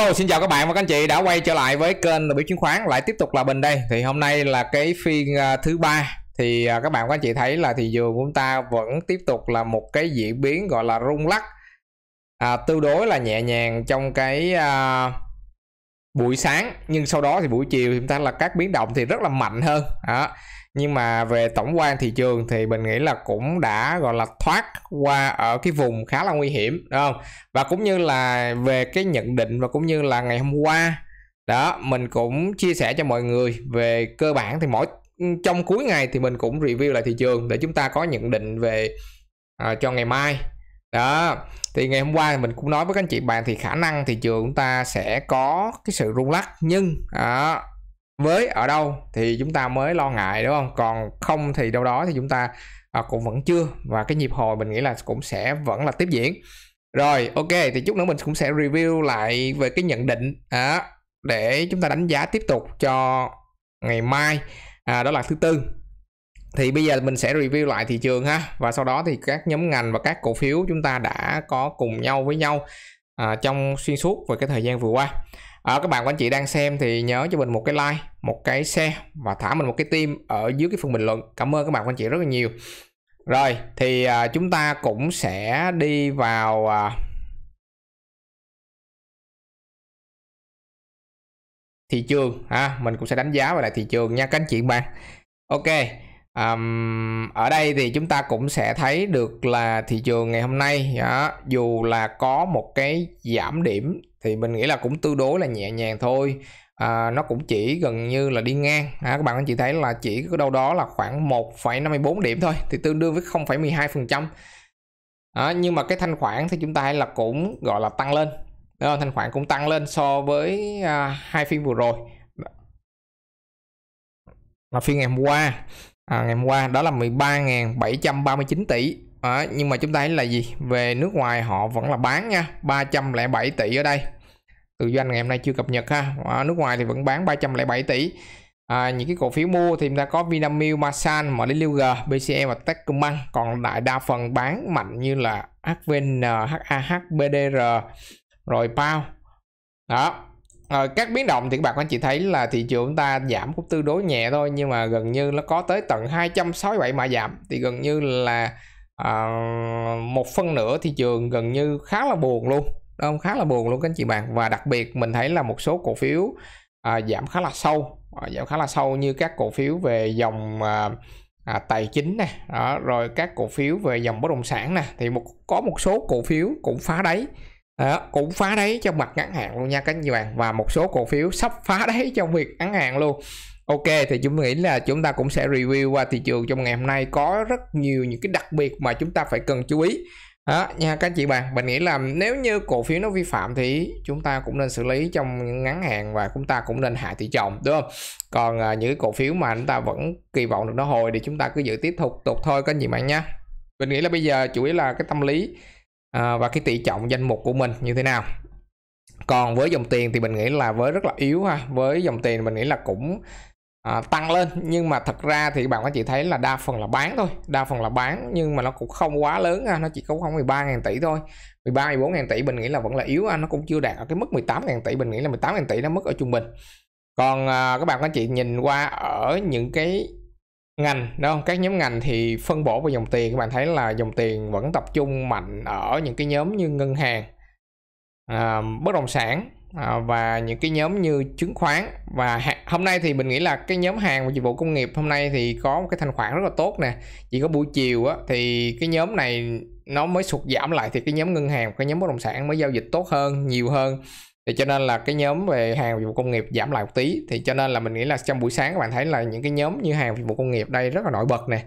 Hello, xin chào các bạn và các anh chị đã quay trở lại với kênh Đầu Bếp Chứng Khoán. Lại tiếp tục là Bình đây. Thì hôm nay là cái phiên thứ ba. Thì các bạn và các anh chị thấy là thị trường của chúng ta vẫn tiếp tục là một cái diễn biến gọi là rung lắc, tương đối là nhẹ nhàng trong cái buổi sáng. Nhưng sau đó thì buổi chiều thì chúng ta là các biến động thì rất là mạnh hơn đó. Nhưng mà về tổng quan thị trường thì mình nghĩ là cũng đã gọi là thoát qua ở cái vùng khá là nguy hiểm, đúng không? Và cũng như là về cái nhận định và cũng như là ngày hôm qua đó, mình cũng chia sẻ cho mọi người về cơ bản thì trong cuối ngày thì mình cũng review lại thị trường để chúng ta có nhận định về cho ngày mai đó. Thì ngày hôm qua mình cũng nói với các anh chị bạn thì khả năng thị trường chúng ta sẽ có cái sự rung lắc, nhưng với ở đâu thì chúng ta mới lo ngại, đúng không? Còn không thì đâu đó thì chúng ta cũng vẫn chưa, và cái nhịp hồi mình nghĩ là cũng sẽ vẫn là tiếp diễn. Rồi, ok, thì chút nữa mình cũng sẽ review lại về cái nhận định để chúng ta đánh giá tiếp tục cho ngày mai, đó là thứ tư. Thì bây giờ mình sẽ review lại thị trường ha, và sau đó thì các nhóm ngành và các cổ phiếu chúng ta đã có cùng nhau với nhau trong xuyên suốt về cái thời gian vừa qua. Các bạn và anh chị đang xem thì nhớ cho mình một cái like, một cái share và thả mình một cái tim ở dưới cái phần bình luận. Cảm ơn các bạn và anh chị rất là nhiều. Rồi thì chúng ta cũng sẽ đi vào thị trường ha. Mình cũng sẽ đánh giá về lại thị trường nha các anh chị bạn. Ok, ở đây thì chúng ta cũng sẽ thấy được là thị trường ngày hôm nay dù là có một cái giảm điểm thì mình nghĩ là cũng tương đối là nhẹ nhàng thôi, nó cũng chỉ gần như là đi ngang. Các bạn anh chị thấy là chỉ có đâu đó là khoảng 1,54 điểm thôi, thì tương đương với 0,12%. Nhưng mà cái thanh khoản thì chúng ta thấy là cũng gọi là tăng lên, thanh khoản cũng tăng lên so với hai phiên vừa rồi. Và phiên ngày hôm qua, đó là 13.739 tỷ. Nhưng mà chúng ta thấy là gì? Về nước ngoài họ vẫn là bán nha, 307 tỷ ở đây. Tự doanh ngày hôm nay chưa cập nhật ha. Nước ngoài thì vẫn bán 307 tỷ. Những cái cổ phiếu mua thì chúng ta có Vinamilk, Masan, MWG, BCM và Techcombank. Còn lại đa phần bán mạnh như là HVN, HAH, BDR, rồi PAO. Đó. Các biến động thì các bạn anh chị thấy là thị trường chúng ta giảm cũng tương đối nhẹ thôi, nhưng mà gần như nó có tới tận 267 mã giảm, thì gần như là một phân nửa thị trường gần như khá là buồn luôn, không? Khá là buồn luôn các anh chị bạn. Và đặc biệt mình thấy là một số cổ phiếu giảm khá là sâu, như các cổ phiếu về dòng tài chính này, rồi các cổ phiếu về dòng bất động sản nè, thì có một số cổ phiếu cũng phá đáy. Cũng phá đáy trong mặt ngắn hạn luôn nha các anh chị bạn, và một số cổ phiếu sắp phá đáy trong việc ngắn hạn luôn. Ok, thì chúng nghĩ là chúng ta cũng sẽ review qua thị trường trong ngày hôm nay, có rất nhiều những cái đặc biệt mà chúng ta phải cần chú ý nha các anh chị bạn. Mình nghĩ là nếu như cổ phiếu nó vi phạm thì chúng ta cũng nên xử lý trong ngắn hạn, và chúng ta cũng nên hạ tỷ trọng, đúng không? Còn những cái cổ phiếu mà chúng ta vẫn kỳ vọng được nó hồi thì chúng ta cứ giữ tiếp tục thôi các anh chị bạn nha. Mình nghĩ là bây giờ chủ yếu là cái tâm lý và cái tỷ trọng danh mục của mình như thế nào. Còn với dòng tiền thì mình nghĩ là rất là yếu ha. Với dòng tiền mình nghĩ là cũng tăng lên, nhưng mà thật ra thì các bạn có chị thấy là đa phần là bán thôi, nhưng mà nó cũng không quá lớn ha. Nó chỉ có 13.000 tỷ thôi, 13-14.000 tỷ mình nghĩ là vẫn là yếu ha. Nó cũng chưa đạt ở cái mức 18.000 tỷ, mình nghĩ là 18.000 tỷ nó mức ở trung bình. Còn các bạn có chị nhìn qua ở những cái ngành, đúng không? Các nhóm ngành thì phân bổ về dòng tiền, các bạn thấy là dòng tiền vẫn tập trung mạnh ở những cái nhóm như ngân hàng, bất động sản, và những cái nhóm như chứng khoán. Và hôm nay thì mình nghĩ là cái nhóm hàng và dịch vụ công nghiệp hôm nay thì có một cái thanh khoản rất là tốt nè. Chỉ có buổi chiều thì cái nhóm này nó mới sụt giảm lại, thì cái nhóm ngân hàng, cái nhóm bất động sản mới giao dịch tốt hơn, nhiều hơn. Thì cho nên là cái nhóm về hàng dịch vụ công nghiệp giảm lại một tí, thì cho nên là mình nghĩ là trong buổi sáng các bạn thấy là những cái nhóm như hàng dịch vụ công nghiệp đây rất là nổi bật nè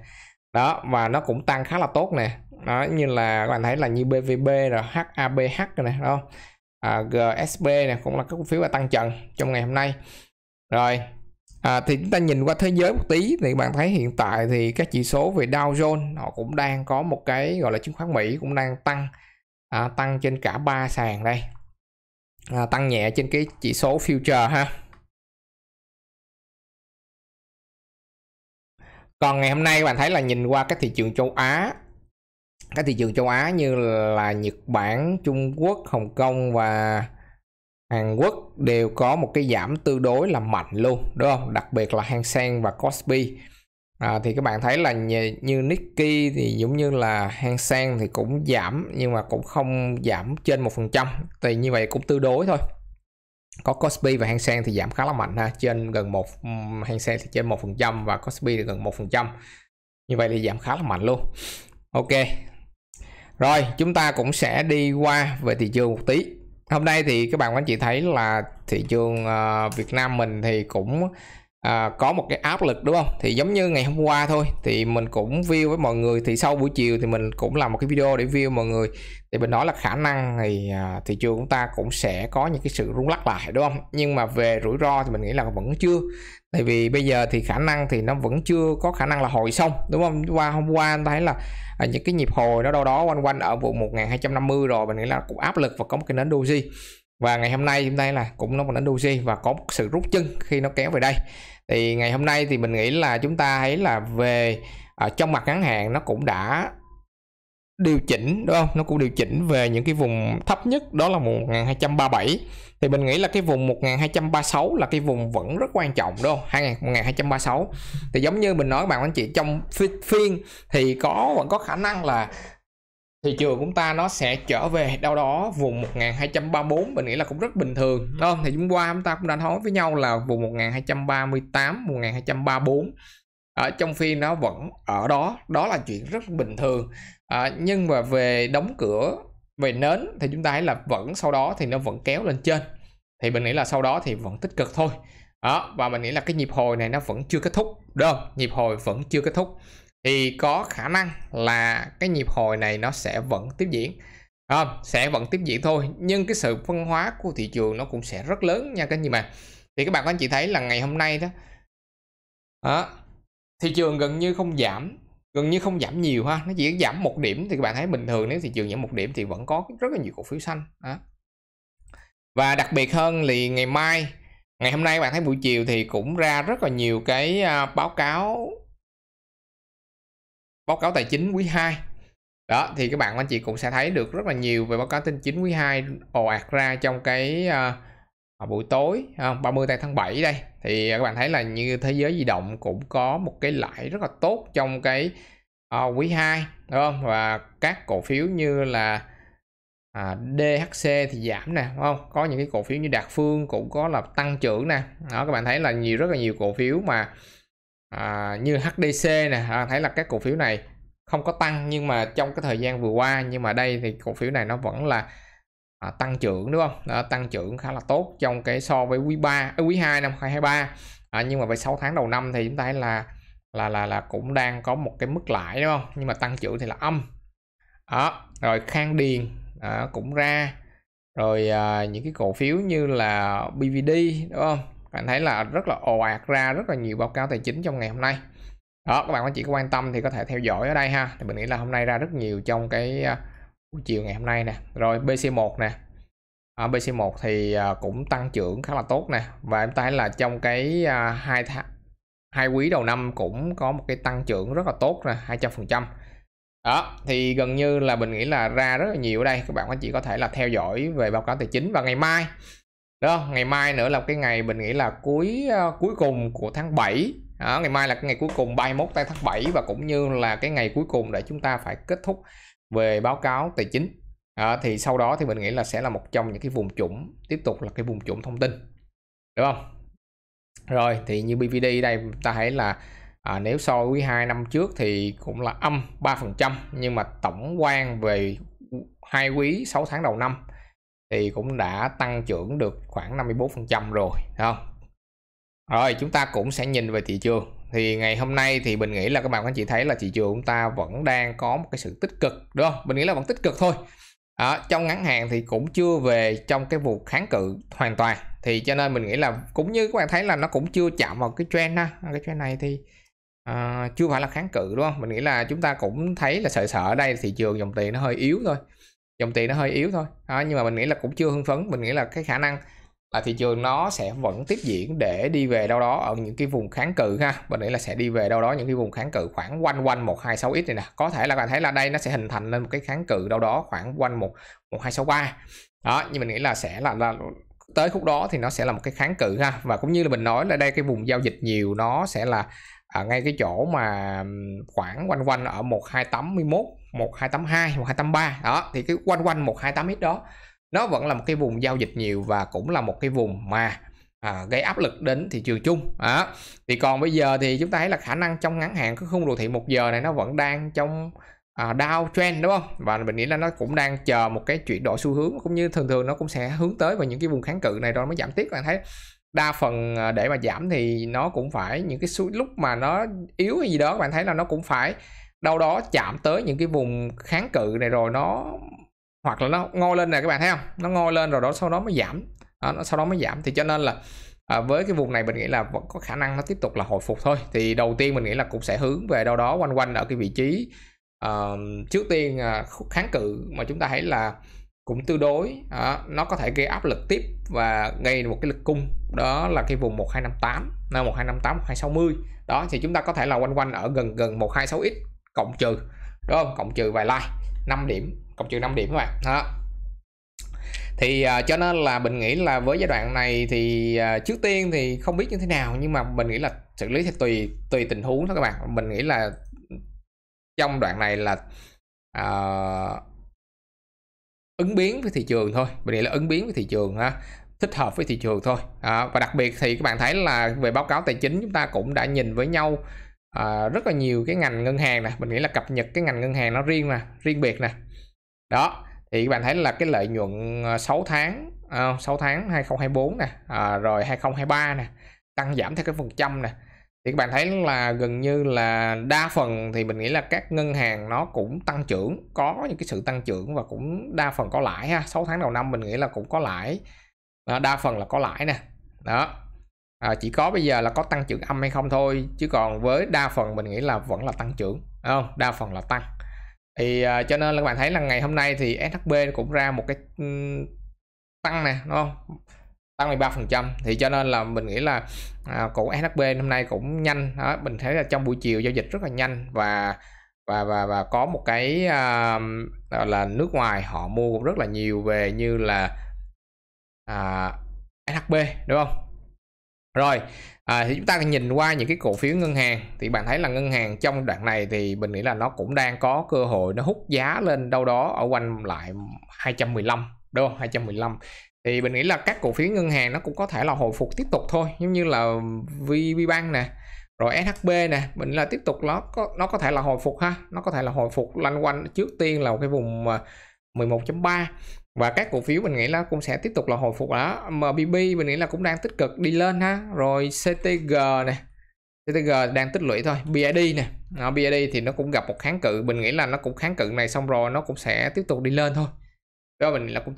đó, và nó cũng tăng khá là tốt nè đó, như là các bạn thấy là như PVD rồi HABH nè, đúng không? GSB nè, cũng là các cổ phiếu là tăng trần trong ngày hôm nay. Rồi thì chúng ta nhìn qua thế giới một tí thì các bạn thấy hiện tại thì các chỉ số về Dow Jones họ cũng đang có một cái gọi là chứng khoán Mỹ cũng đang tăng, tăng trên cả 3 sàn đây. Tăng nhẹ trên cái chỉ số future ha. Còn ngày hôm nay các bạn thấy là nhìn qua các thị trường châu Á, như là Nhật Bản, Trung Quốc, Hồng Kông và Hàn Quốc đều có một cái giảm tương đối là mạnh luôn, đúng không? Đặc biệt là Hang Seng và Kospi. Thì các bạn thấy là như Nikkei thì giống như là Hang Seng thì cũng giảm, nhưng mà cũng không giảm trên 1%, thì như vậy cũng tương đối thôi. Có Kospi và Hang Seng thì giảm khá là mạnh ha, trên gần 1, Hang Seng thì trên 1% và Kospi thì gần 1%. Như vậy thì giảm khá là mạnh luôn. Ok. Rồi, chúng ta cũng sẽ đi qua về thị trường một tí. Hôm nay thì các bạn anh chị thấy là thị trường Việt Nam mình thì cũng có một cái áp lực, đúng không? Thì giống như ngày hôm qua thôi, thì mình cũng view với mọi người, thì sau buổi chiều thì mình cũng làm một cái video để view mọi người, thì mình nói là khả năng thì thị trường chúng ta cũng sẽ có những cái sự rung lắc lại, đúng không? Nhưng mà về rủi ro thì mình nghĩ là vẫn chưa, tại vì bây giờ thì khả năng thì nó vẫn chưa có khả năng là hồi xong, đúng không? Qua hôm qua anh thấy là những cái nhịp hồi nó đâu đó quanh quanh ở vùng 1250 rồi, mình nghĩ là cũng áp lực và có một cái nến doji. Và ngày hôm nay chúng ta là cũng nó một nến doji và có một sự rút chân khi nó kéo về đây. Thì ngày hôm nay thì mình nghĩ là chúng ta thấy là về trong mặt ngắn hạn nó cũng đã điều chỉnh, đúng không? Nó cũng điều chỉnh về những cái vùng thấp nhất, đó là 1237. Thì mình nghĩ là cái vùng 1236 là cái vùng vẫn rất quan trọng, đúng không? 1236 thì giống như mình nói bạn anh chị, trong phiên thì vẫn có khả năng là thị trường chúng ta nó sẽ trở về đâu đó vùng 1234, mình nghĩ là cũng rất bình thường, đúng không? Thì hôm qua chúng ta cũng đã nói với nhau là vùng 1238, 1234 ở trong phiên nó vẫn ở đó, đó là chuyện rất bình thường. Nhưng mà về đóng cửa, về nến thì chúng ta thấy là vẫn sau đó thì nó vẫn kéo lên trên, thì mình nghĩ là sau đó thì vẫn tích cực thôi đó. Và mình nghĩ là cái nhịp hồi này nó vẫn chưa kết thúc, đúng không? Nhịp hồi vẫn chưa kết thúc, thì có khả năng là cái nhịp hồi này nó sẽ vẫn tiếp diễn, sẽ vẫn tiếp diễn thôi. Nhưng cái sự phân hóa của thị trường nó cũng sẽ rất lớn nha các anh chị mà. Thì các bạn anh chị thấy là ngày hôm nay đó, thị trường gần như không giảm nhiều ha, nó chỉ giảm 1 điểm. Thì các bạn thấy bình thường, nếu thị trường giảm 1 điểm thì vẫn có rất là nhiều cổ phiếu xanh đó. Và đặc biệt hơn thì ngày hôm nay các bạn thấy buổi chiều thì cũng ra rất là nhiều cái báo cáo tài chính quý 2 đó, thì các bạn anh chị cũng sẽ thấy được rất là nhiều về báo cáo tài chính quý 2 ồ ạt ra trong cái buổi tối 30 tháng 7 đây. Thì các bạn thấy là như thế giới di động cũng có một cái lãi rất là tốt trong cái quý 2, đúng không? Và các cổ phiếu như là DHC thì giảm nè, đúng không? Có những cái cổ phiếu như Đạt Phương cũng có là tăng trưởng nè đó. Các bạn thấy là rất là nhiều cổ phiếu mà như HDC nè, thấy là các cổ phiếu này không có tăng nhưng mà trong cái thời gian vừa qua, nhưng mà đây thì cổ phiếu này nó vẫn là tăng trưởng, đúng không? Tăng trưởng khá là tốt trong cái so với quý 2 năm 2023. Nhưng mà về 6 tháng đầu năm thì chúng ta thấy là cũng đang có một cái mức lãi, đúng không? Nhưng mà tăng trưởng thì là âm. Đó, rồi Khang Điền cũng ra. Rồi những cái cổ phiếu như là PVD, đúng không? Bạn thấy là rất là ồ ạt ra rất là nhiều báo cáo tài chính trong ngày hôm nay. Đó, các bạn anh chị có quan tâm thì có thể theo dõi ở đây ha. Thì mình nghĩ là hôm nay ra rất nhiều trong cái buổi chiều ngày hôm nay nè. Rồi BC1 nè. BC1 thì cũng tăng trưởng khá là tốt nè. Và em thấy là trong cái hai quý đầu năm cũng có một cái tăng trưởng rất là tốt nè, 200%. Đó, thì gần như là mình nghĩ là ra rất là nhiều ở đây. Các bạn anh chị có thể là theo dõi về báo cáo tài chính. Và ngày mai đó, ngày mai nữa là cái ngày mình nghĩ là cuối cùng của tháng 7. Đó, ngày mai là cái ngày cuối cùng 31 tháng 7 và cũng như là cái ngày cuối cùng để chúng ta phải kết thúc về báo cáo tài chính. Thì sau đó thì mình nghĩ là sẽ là một trong những cái vùng trũng, tiếp tục là cái vùng trũng thông tin, đúng không? Rồi thì như PVD đây ta thấy là nếu so với quý 2 năm trước thì cũng là âm 3%, nhưng mà tổng quan về 2 quý 6 tháng đầu năm thì cũng đã tăng trưởng được khoảng 54% rồi, không? Rồi chúng ta cũng sẽ nhìn về thị trường. Thì ngày hôm nay thì mình nghĩ là các bạn anh chị thấy là thị trường chúng ta vẫn đang có một cái sự tích cực, đúng không? Mình nghĩ là vẫn tích cực thôi. Trong ngắn hạn thì cũng chưa về trong cái vùng kháng cự hoàn toàn, thì cho nên mình nghĩ là cũng như các bạn thấy là nó cũng chưa chạm vào cái trend ha. Cái trend này thì chưa phải là kháng cự, đúng không? Mình nghĩ là chúng ta cũng thấy là sợ ở đây thị trường dòng tiền nó hơi yếu thôi, nhưng mà mình nghĩ là cũng chưa hưng phấn. Mình nghĩ là cái khả năng là thị trường nó sẽ vẫn tiếp diễn để đi về đâu đó ở những cái vùng kháng cự ha. Và đấy là sẽ đi về đâu đó những cái vùng kháng cự khoảng quanh 126x này nè. Có thể là bạn thấy là đây nó sẽ hình thành lên một cái kháng cự đâu đó khoảng quanh 1263. Đó, nhưng mình nghĩ là sẽ là tới khúc đó thì nó sẽ là một cái kháng cự ha. Và cũng như là mình nói là đây cái vùng giao dịch nhiều nó sẽ là ở ngay cái chỗ mà khoảng quanh ở 1281, 1282, 1283 đó, thì cái quanh 1281 đó nó vẫn là một cái vùng giao dịch nhiều và cũng là một cái vùng mà gây áp lực đến thị trường chung đó. Thì còn bây giờ thì chúng ta thấy là khả năng trong ngắn hạn cái khung đồ thị 1 giờ này nó vẫn đang trong down trend đúng không, và mình nghĩ là nó cũng đang chờ một cái chuyển đổi xu hướng, cũng như thường nó cũng sẽ hướng tới vào những cái vùng kháng cự này rồi mới giảm tiếp. Bạn thấy đa phần để mà giảm thì nó cũng phải những cái lúc mà nó yếu hay gì đó, bạn thấy là nó cũng phải đâu đó chạm tới những cái vùng kháng cự này rồi nó hoặc là nó ngoi lên này, các bạn thấy không, nó ngoi lên rồi đó sau đó mới giảm đó, nó sau đó mới giảm. Thì cho nên là với cái vùng này mình nghĩ là vẫn có khả năng nó tiếp tục là hồi phục thôi. Thì đầu tiên mình nghĩ là cũng sẽ hướng về đâu đó quanh ở cái vị trí trước tiên kháng cự mà chúng ta thấy là cũng tương đối nó có thể gây áp lực tiếp và gây một cái lực cung, đó là cái vùng 1258, 1258, 1260 đó. Thì chúng ta có thể là quanh ở gần 126x cộng trừ đúng không, cộng trừ vài like 5 điểm, cộng trừ 5 điểm các bạn đó. Thì cho nên là mình nghĩ là với giai đoạn này thì trước tiên thì không biết như thế nào, nhưng mà mình nghĩ là xử lý thì tùy tình huống đó các bạn. Mình nghĩ là trong đoạn này là ứng biến với thị trường thôi, mình nghĩ là ứng biến với thị trường ha, thích hợp với thị trường thôi. Và đặc biệt thì các bạn thấy là về báo cáo tài chính chúng ta cũng đã nhìn với nhau rất là nhiều cái ngành ngân hàng này, mình nghĩ là cập nhật cái ngành ngân hàng nó riêng biệt nè đó. Thì các bạn thấy là cái lợi nhuận 6 tháng 2024 nè, rồi 2023 nè, tăng giảm theo cái phần trăm nè. Thì các bạn thấy là gần như là đa phần thì mình nghĩ là các ngân hàng nó cũng tăng trưởng, có những cái sự tăng trưởng và cũng đa phần có lãi ha. 6 tháng đầu năm mình nghĩ là cũng có lãi, đa phần là có lãi nè đó. Chỉ có bây giờ là có tăng trưởng âm hay không thôi, chứ còn với đa phần mình nghĩ là vẫn là tăng trưởng, đúng không? Đa phần là tăng. Thì cho nên là các bạn thấy là ngày hôm nay thì SHB cũng ra một cái tăng nè, đúng không? Tăng 13%. Thì cho nên là mình nghĩ là cổ SHB hôm nay cũng nhanh đó. Mình thấy là trong buổi chiều giao dịch rất là nhanh và có một cái là nước ngoài họ mua cũng rất là nhiều về như là SHB đúng không? Rồi thì chúng ta nhìn qua những cái cổ phiếu ngân hàng thì bạn thấy là ngân hàng trong đoạn này thì mình nghĩ là nó cũng đang có cơ hội nó hút giá lên đâu đó ở quanh lại 215 đúng không? 215. Thì mình nghĩ là các cổ phiếu ngân hàng nó cũng có thể là hồi phục tiếp tục thôi, giống như là VPBank nè, rồi SHB nè, mình là tiếp tục nó có thể là hồi phục ha, nó có thể là hồi phục lanh quanh trước tiên là cái vùng 11.3 và các cổ phiếu mình nghĩ là cũng sẽ tiếp tục là hồi phục đó. MBB mình nghĩ là cũng đang tích cực đi lên ha, rồi CTG nè, CTG đang tích lũy thôi, BID nè, BID thì nó cũng gặp một kháng cự, mình nghĩ là nó cũng kháng cự này xong rồi nó cũng sẽ tiếp tục đi lên thôi. Đó mình là cũng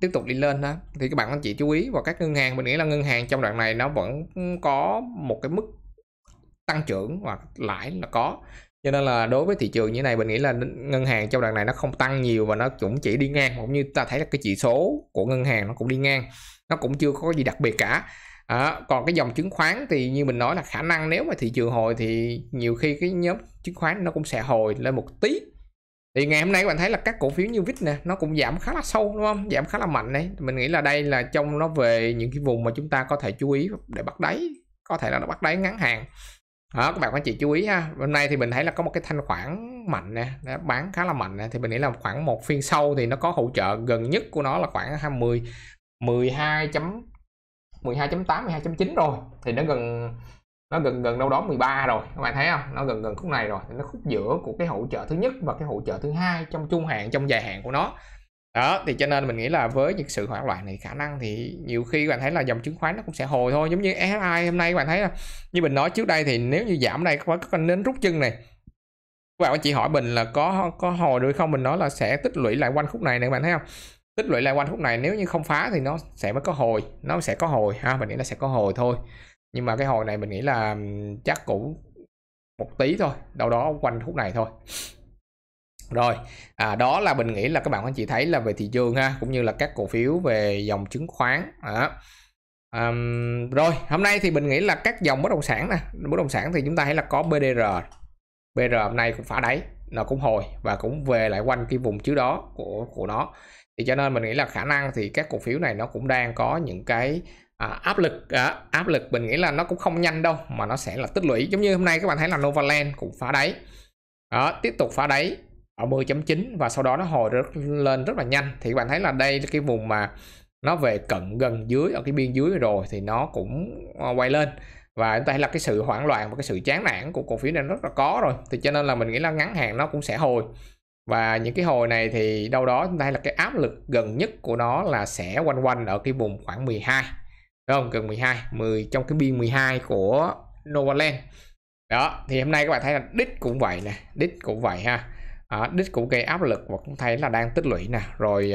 tiếp tục đi lên đó. Thì các bạn anh chị chú ý vào các ngân hàng, mình nghĩ là ngân hàng trong đoạn này nó vẫn có một cái mức tăng trưởng hoặc lãi là có. Cho nên là đối với thị trường như này mình nghĩ là ngân hàng trong đoạn này nó không tăng nhiều và nó cũng chỉ đi ngang, cũng như ta thấy là cái chỉ số của ngân hàng nó cũng đi ngang, nó cũng chưa có gì đặc biệt cả. Còn cái dòng chứng khoán thì như mình nói là khả năng nếu mà thị trường hồi thì nhiều khi cái nhóm chứng khoán nó cũng sẽ hồi lên một tí. Thì ngày hôm nay các bạn thấy là các cổ phiếu như VIX nè, nó cũng giảm khá là sâu đúng không? Giảm khá là mạnh đấy. Mình nghĩ là đây là trong nó về những cái vùng mà chúng ta có thể chú ý để bắt đáy, có thể là nó bắt đáy ngắn hàng. Đó, các bạn anh chị chú ý ha. Hôm nay thì mình thấy là có một cái thanh khoản mạnh nè, đã bán khá là mạnh nè. Thì mình nghĩ là khoảng một phiên sau thì nó có hỗ trợ gần nhất của nó là khoảng 12.8, 12.9 rồi. Thì nó gần đâu đó 13 rồi, các bạn thấy không, nó gần khúc này rồi, thì nó khúc giữa của cái hỗ trợ thứ nhất và cái hỗ trợ thứ hai trong trung hạn, trong dài hạn của nó đó. Thì cho nên mình nghĩ là với những sự hoảng loạn này khả năng thì nhiều khi các bạn thấy là dòng chứng khoán nó cũng sẽ hồi thôi, giống như SSI hôm nay các bạn thấy là như mình nói trước đây thì nếu như giảm đây có con nến rút chân này, các bạn chỉ hỏi mình là có hồi được không, mình nói là sẽ tích lũy lại quanh khúc này này, các bạn thấy không, tích lũy lại quanh khúc này, nếu như không phá thì nó sẽ mới có hồi, nó sẽ có hồi ha, mình nghĩ là sẽ có hồi thôi. Nhưng mà cái hồi này mình nghĩ là chắc cũng một tí thôi, đâu đó quanh khúc này thôi. Rồi, đó là mình nghĩ là các bạn anh chị thấy là về thị trường ha, cũng như là các cổ phiếu về dòng chứng khoán. Rồi, hôm nay thì mình nghĩ là các dòng bất động sản nè. Bất động sản thì chúng ta thấy là có BDR. BDR hôm nay cũng phá đáy, nó cũng hồi và cũng về lại quanh cái vùng trước đó của nó. Thì cho nên mình nghĩ là khả năng thì các cổ phiếu này nó cũng đang có những cái áp lực, mình nghĩ là nó cũng không nhanh đâu mà nó sẽ là tích lũy. Giống như hôm nay các bạn thấy là Novaland cũng phá đáy đó, tiếp tục phá đáy ở 10.9 và sau đó nó hồi lên rất là nhanh. Thì các bạn thấy là đây là cái vùng mà nó về cận gần dưới, ở cái biên dưới rồi thì nó cũng quay lên, và chúng ta thấy là cái sự hoảng loạn và cái sự chán nản của cổ phiếu này rất là có rồi. Thì cho nên là mình nghĩ là ngắn hạn nó cũng sẽ hồi, và những cái hồi này thì đâu đó chúng ta thấy là cái áp lực gần nhất của nó là sẽ quanh quanh ở cái vùng khoảng 12, đúng không? Gần 12, 10 trong cái biên 12 của Novaland đó. Thì hôm nay các bạn thấy là đích cũng vậy nè, đích cũng vậy ha, đích cũng gây áp lực và cũng thấy là đang tích lũy nè. Rồi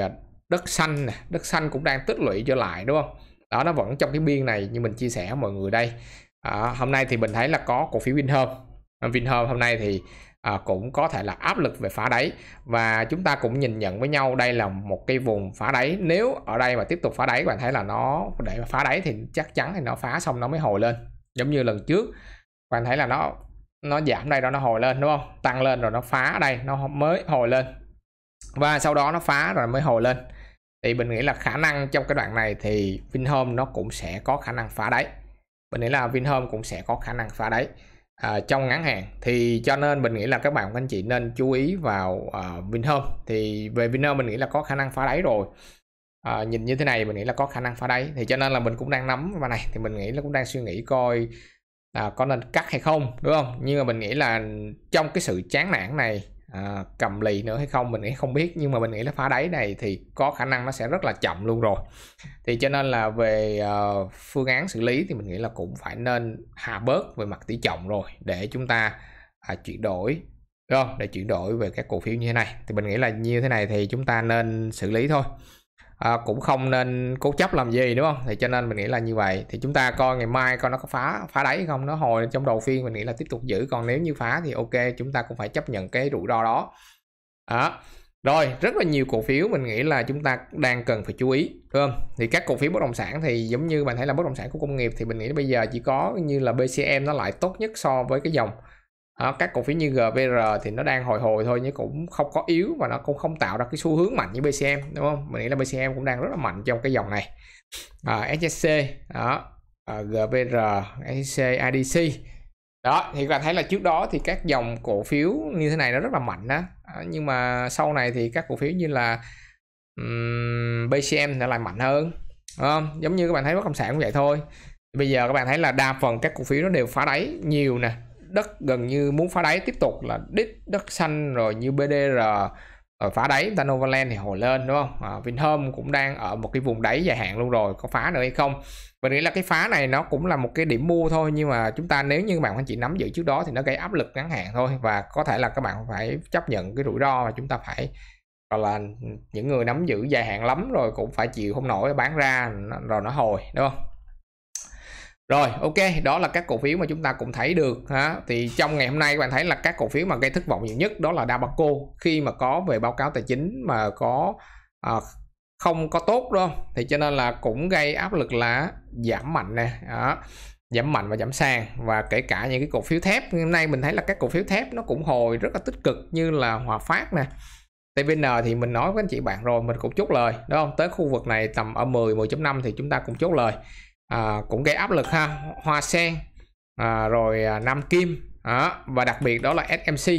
Đất Xanh nè, Đất Xanh cũng đang tích lũy trở lại, đúng không? Đó, nó vẫn trong cái biên này như mình chia sẻ mọi người đây. Hôm nay thì mình thấy là có cổ phiếu Vinhome. Vinhome hôm nay thì cũng có thể là áp lực về phá đáy, và chúng ta cũng nhìn nhận với nhau đây là một cái vùng phá đáy. Nếu ở đây mà tiếp tục phá đáy, các bạn thấy là nó để mà phá đáy thì chắc chắn thì nó phá xong nó mới hồi lên. Giống như lần trước các bạn thấy là nó giảm đây đó, nó hồi lên, đúng không? Tăng lên rồi nó phá đây, nó mới hồi lên, và sau đó nó phá rồi mới hồi lên. Thì mình nghĩ là khả năng trong cái đoạn này thì Vinhome nó cũng sẽ có khả năng phá đáy. Mình nghĩ là Vinhome cũng sẽ có khả năng phá đáy trong ngắn hạn. Thì cho nên mình nghĩ là các bạn, các anh chị nên chú ý vào Vinhome. Thì về Vinhome mình nghĩ là có khả năng phá đáy rồi. Nhìn như thế này mình nghĩ là có khả năng phá đáy. Thì cho nên là mình cũng đang nắm vào này. Thì mình nghĩ là cũng đang suy nghĩ coi có nên cắt hay không, đúng không? Nhưng mà mình nghĩ là trong cái sự chán nản này, cầm lì nữa hay không mình nghĩ không biết, nhưng mà mình nghĩ là phá đáy này thì có khả năng nó sẽ rất là chậm luôn rồi. Thì cho nên là về phương án xử lý thì mình nghĩ là cũng phải nên hạ bớt về mặt tỷ trọng rồi để chúng ta chuyển đổi, đúng không? Để chuyển đổi về các cổ phiếu như thế này thì mình nghĩ là như thế này thì chúng ta nên xử lý thôi, cũng không nên cố chấp làm gì, đúng không? Thì cho nên mình nghĩ là như vậy. Thì chúng ta coi ngày mai coi nó có phá đáy không, nó hồi trong đầu phiên mình nghĩ là tiếp tục giữ, còn nếu như phá thì ok, chúng ta cũng phải chấp nhận cái rủi ro đó. Rồi rất là nhiều cổ phiếu mình nghĩ là chúng ta đang cần phải chú ý, đúng không? Thì các cổ phiếu bất động sản thì giống như bạn thấy là bất động sản của công nghiệp thì mình nghĩ là bây giờ chỉ có như là BCM nó lại tốt nhất so với cái dòng. Các cổ phiếu như GVR thì nó đang hồi thôi, nhưng cũng không có yếu và nó cũng không tạo ra cái xu hướng mạnh như BCM, đúng không? Mình nghĩ là BCM cũng đang rất là mạnh trong cái dòng này. SSC đó, GVR, SSC, HDC đó. Thì các bạn thấy là trước đó thì các dòng cổ phiếu như thế này nó rất là mạnh đó, nhưng mà sau này thì các cổ phiếu như là BCM nó lại mạnh hơn, đúng không? Giống như các bạn thấy bất động sản cũng vậy thôi. Bây giờ các bạn thấy là đa phần các cổ phiếu nó đều phá đáy nhiều nè, đất gần như muốn phá đáy tiếp tục là đít, Đất Xanh rồi như BDR ở phá đáy, Novaland thì hồi lên, đúng không? Vinhome cũng đang ở một cái vùng đáy dài hạn luôn rồi, có phá nữa hay không? Mình nghĩ là cái phá này nó cũng là một cái điểm mua thôi, nhưng mà chúng ta nếu như bạn anh chị nắm giữ trước đó thì nó gây áp lực ngắn hạn thôi, và có thể là các bạn phải chấp nhận cái rủi ro, và chúng ta phải gọi là những người nắm giữ dài hạn lắm rồi cũng phải chịu không nổi, bán ra rồi nó hồi, đúng không? Rồi ok, đó là các cổ phiếu mà chúng ta cũng thấy được ha. Thì trong ngày hôm nay các bạn thấy là các cổ phiếu mà gây thất vọng nhiều nhất đó là Dabaco, khi mà có về báo cáo tài chính mà có không có tốt, đúng không? Thì cho nên là cũng gây áp lực là giảm mạnh nè, giảm mạnh và giảm sàn. Và kể cả những cái cổ phiếu thép, hôm nay mình thấy là các cổ phiếu thép nó cũng hồi rất là tích cực, như là Hòa Phát nè, TVN thì mình nói với anh chị bạn rồi, mình cũng chốt lời, đúng không? Tới khu vực này tầm ở 10, 10.5 thì chúng ta cũng chốt lời. Cũng gây áp lực ha. Hoa Sen rồi Nam Kim và đặc biệt đó là SMC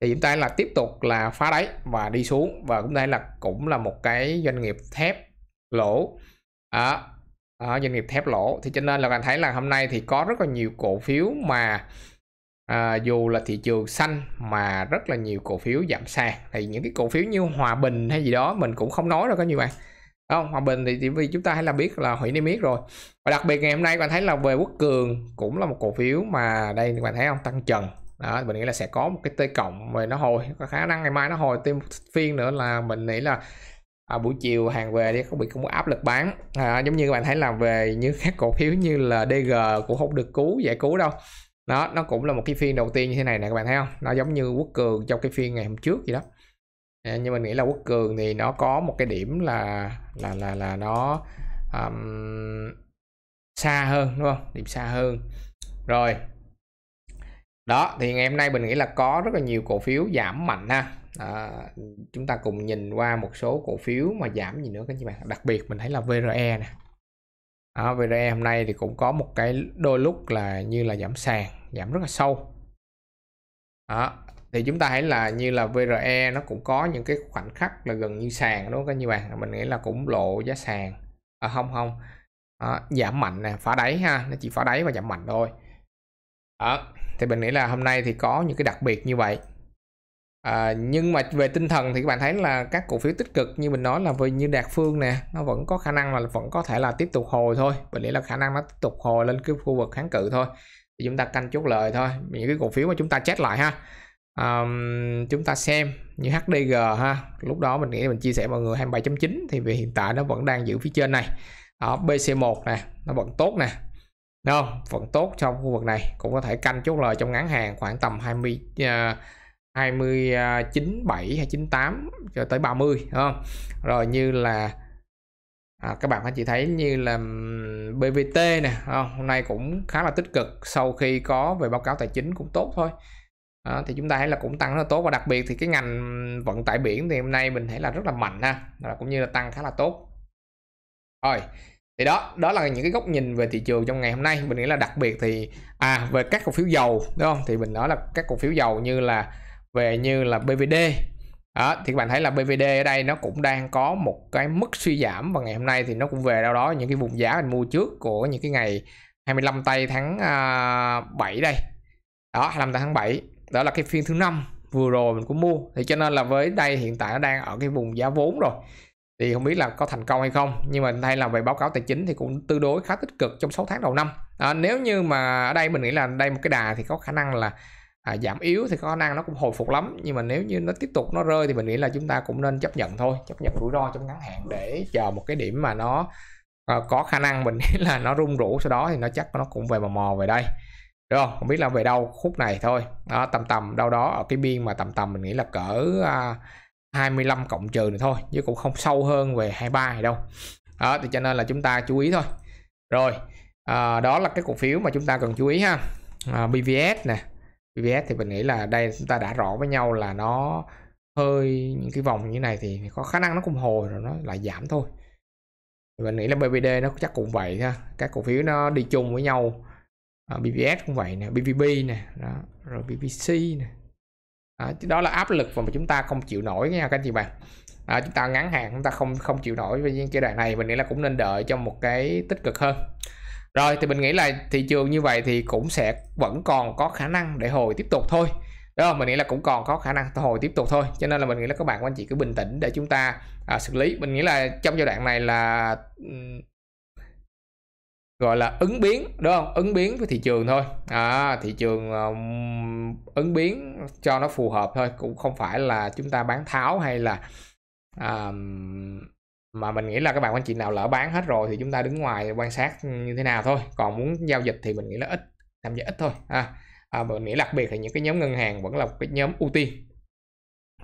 thì chúng ta là tiếp tục là phá đáy và đi xuống, và cũng đây là một cái doanh nghiệp thép lỗ, doanh nghiệp thép lỗ. Thì cho nên là bạn thấy là hôm nay thì có rất là nhiều cổ phiếu mà dù là thị trường xanh mà rất là nhiều cổ phiếu giảm sàn. Thì những cái cổ phiếu như Hòa Bình hay gì đó mình cũng không nói đâu các bạn. Không, Hòa Bình thì vì chúng ta hãy là biết là hủy niêm yết rồi. Và đặc biệt ngày hôm nay các bạn thấy là về Quốc Cường cũng là một cổ phiếu mà đây các bạn thấy không, tăng trần đó. Mình nghĩ là sẽ có một cái T cộng về nó hồi, có khả năng ngày mai nó hồi thêm phiên nữa, là mình nghĩ là buổi chiều hàng về đi không bị cũng áp lực bán. Giống như các bạn thấy là về như các cổ phiếu như là DG cũng không được giải cứu đâu đó, nó cũng là một cái phiên đầu tiên như thế này nè các bạn thấy không, nó giống như Quốc Cường trong cái phiên ngày hôm trước vậy đó. Nhưng mình nghĩ là Quốc Cường thì nó có một cái điểm là nó xa hơn, đúng không? Điểm xa hơn rồi đó. Thì ngày hôm nay mình nghĩ là có rất là nhiều cổ phiếu giảm mạnh ha. Chúng ta cùng nhìn qua một số cổ phiếu mà giảm gì nữa các chị bạn. Đặc biệt mình thấy là VRE nè. VRE hôm nay thì cũng có một cái đôi lúc là như là giảm sàn, giảm rất là sâu. Thì chúng ta thấy là như là VRE nó cũng có những cái khoảnh khắc là gần như sàn đúng không các chị bạn. Mình nghĩ là cũng lộ giá sàn. Giảm mạnh nè, phá đáy ha, nó chỉ phá đáy và giảm mạnh thôi. Thì mình nghĩ là hôm nay thì có những cái đặc biệt như vậy. Nhưng mà về tinh thần thì các bạn thấy là các cổ phiếu tích cực như mình nói là như Đạt Phương nè, nó vẫn có khả năng là vẫn có thể là tiếp tục hồi thôi. Mình nghĩ là khả năng nó tiếp tục hồi lên cái khu vực kháng cự thôi, thì chúng ta canh chốt lời thôi. Những cái cổ phiếu mà chúng ta check lại ha, chúng ta xem như HDG ha, lúc đó mình nghĩ mình chia sẻ mọi người 27.9 thì vì hiện tại nó vẫn đang giữ phía trên này. BC1 nè, nó vẫn tốt nè, đúng không? Vẫn tốt trong khu vực này, cũng có thể canh chốt lời trong ngắn hàng khoảng tầm 29.7 hay 98 cho tới 30, đúng không? Rồi như là các bạn chỉ thấy như là PVT nè, hôm nay cũng khá là tích cực sau khi có về báo cáo tài chính cũng tốt thôi. Thì chúng ta thấy là cũng tăng rất là tốt, và đặc biệt thì cái ngành vận tải biển thì hôm nay mình thấy là rất là mạnh ha, cũng như là tăng khá là tốt. Rồi thì đó là những cái góc nhìn về thị trường trong ngày hôm nay. Mình nghĩ là đặc biệt thì về các cổ phiếu dầu, đúng không, thì mình nói là các cổ phiếu dầu như là PVD đó, thì các bạn thấy là PVD ở đây nó cũng đang có một cái mức suy giảm, và ngày hôm nay thì nó cũng về đâu đó những cái vùng giá mình mua trước của những cái ngày 25 tây tháng 7 đây đó, 25 tây tháng 7 đó là cái phiên thứ 5 vừa rồi mình cũng mua, thì cho nên là với đây hiện tại nó đang ở cái vùng giá vốn rồi, thì không biết là có thành công hay không. Nhưng mà hay là về báo cáo tài chính thì cũng tương đối khá tích cực trong 6 tháng đầu năm. Nếu như mà ở đây mình nghĩ là đây một cái đà thì có khả năng là giảm yếu, thì có khả năng nó cũng hồi phục lắm, nhưng mà nếu như nó tiếp tục nó rơi thì mình nghĩ là chúng ta cũng nên chấp nhận thôi, chấp nhận rủi ro trong ngắn hạn để chờ một cái điểm mà nó có khả năng mình nghĩ là nó rung rũ, sau đó thì nó chắc nó cũng về mò mò về đây, đúng không? Không biết là về đâu khúc này thôi đó, tầm đâu đó ở cái biên mà tầm mình nghĩ là cỡ 25 cộng trừ này thôi, chứ cũng không sâu hơn về 23 này đâu. Thì cho nên là chúng ta chú ý thôi. Rồi đó là cái cổ phiếu mà chúng ta cần chú ý ha. BVS nè, BVS thì mình nghĩ là đây chúng ta đã rõ với nhau là nó hơi những cái vòng như này thì có khả năng nó cũng hồi rồi nó lại giảm thôi. Thì mình nghĩ là BVD nó chắc cũng vậy ha, các cổ phiếu nó đi chung với nhau. BVS cũng vậy nè, BVB nè đó, rồi BVC nè. Đó là áp lực mà chúng ta không chịu nổi nha các anh chị bạn. Chúng ta ngắn hàng chúng ta không chịu nổi với giai đoạn này, mình nghĩ là cũng nên đợi cho một cái tích cực hơn. Rồi thì mình nghĩ là thị trường như vậy thì cũng sẽ vẫn còn có khả năng để hồi tiếp tục thôi, đúng không? Mình nghĩ là cũng còn có khả năng hồi tiếp tục thôi, cho nên là mình nghĩ là các bạn các anh chị cứ bình tĩnh để chúng ta xử lý. Mình nghĩ là trong giai đoạn này là gọi là ứng biến, đúng không? Ứng biến với thị trường thôi. Thị trường ứng biến cho nó phù hợp thôi, cũng không phải là chúng ta bán tháo hay là mà mình nghĩ là các bạn anh chị nào lỡ bán hết rồi thì chúng ta đứng ngoài quan sát như thế nào thôi. Còn muốn giao dịch thì mình nghĩ là ít, tham gia ít thôi. Mình nghĩ đặc biệt là những cái nhóm ngân hàng vẫn là một cái nhóm ưu tiên.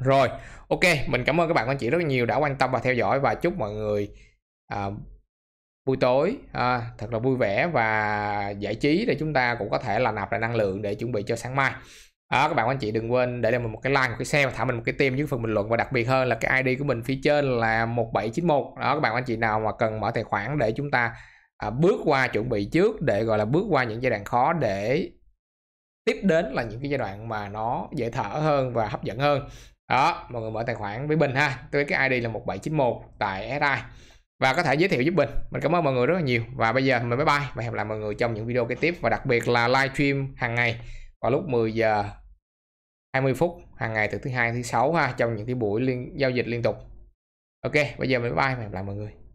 Rồi, ok, mình cảm ơn các bạn anh chị rất nhiều đã quan tâm và theo dõi, và chúc mọi người buổi tối thật là vui vẻ và giải trí để chúng ta cũng có thể là nạp lại năng lượng để chuẩn bị cho sáng mai. Các bạn anh chị đừng quên để lại mình một cái like, một cái share và thả mình một cái tim dưới phần bình luận, và đặc biệt hơn là cái ID của mình phía trên là 1791. Đó, các bạn anh chị nào mà cần mở tài khoản để chúng ta bước qua chuẩn bị trước, để gọi là bước qua những giai đoạn khó để tiếp đến là những cái giai đoạn mà nó dễ thở hơn và hấp dẫn hơn. Đó, mọi người mở tài khoản với Bình ha, với cái ID là 1791 tại SI, và có thể giới thiệu giúp Bình. Mình cảm ơn mọi người rất là nhiều. Và bây giờ mình bye bye và hẹn gặp lại mọi người trong những video kế tiếp, và đặc biệt là live stream hàng ngày vào lúc 10 giờ 20 phút hàng ngày từ thứ Hai đến thứ Sáu ha, trong những cái buổi giao dịch liên tục. Ok, bây giờ mình bye bye và hẹn gặp lại mọi người.